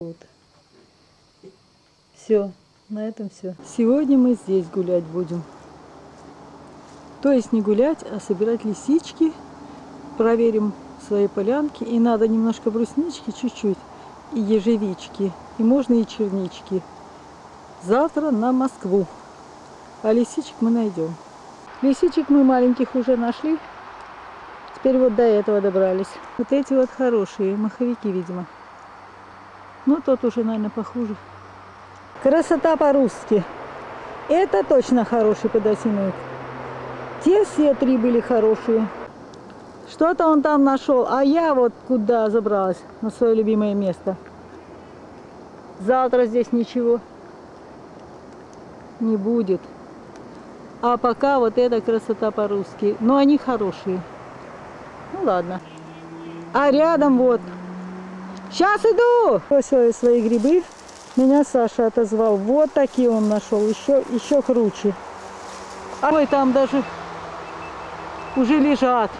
Вот. Все, на этом все. Сегодня мы здесь гулять будем. То есть не гулять, а собирать лисички. Проверим свои полянки. И надо немножко бруснички, чуть-чуть, и ежевички, и можно и чернички. Завтра на Москву. А лисичек мы найдем. Лисичек мы маленьких уже нашли. Теперь вот до этого добрались. Вот эти вот хорошие, маховики, видимо. Ну, тот уже, наверное, похуже. Красота по-русски. Это точно хороший подосиновик. Те все три были хорошие. Что-то он там нашел, а я вот куда забралась, на свое любимое место. Завтра здесь ничего не будет. А пока вот эта красота по-русски. Но они хорошие. Ну ладно. А рядом вот. Сейчас иду! Бросила свои грибы. Меня Саша отозвал. Вот такие он нашел. Еще круче. А ой, там даже уже лежат.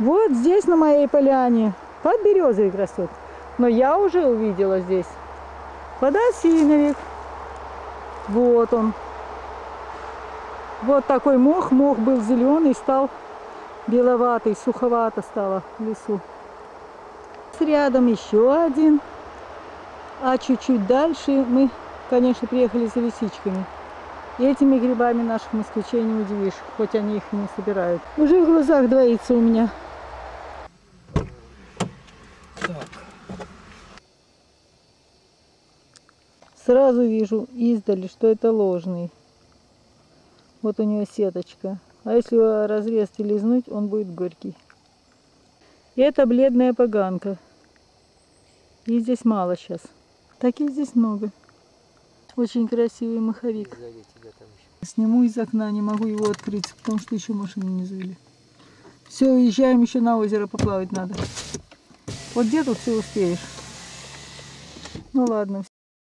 Вот здесь на моей поляне под березой растет. Но я уже увидела здесь подосиновик. Вот он. Вот такой мох. Мох был зеленый, стал беловатый, суховато стало в лесу. Рядом еще один. А чуть-чуть дальше мы, конечно, приехали за лисичками. И этими грибами наших москвичей не удивишь, хоть они их и не собирают. Уже в глазах двоится у меня. Так. Сразу вижу издали, что это ложный. Вот у него сеточка. А если его разрезать и лизнуть, он будет горький. Это бледная поганка. И здесь мало сейчас. Таких здесь много. Очень красивый маховик. Сниму из окна, не могу его открыть, потому что еще машину не завели. Все, уезжаем, еще на озеро поплавать надо. Вот где-то все успеешь. Ну ладно.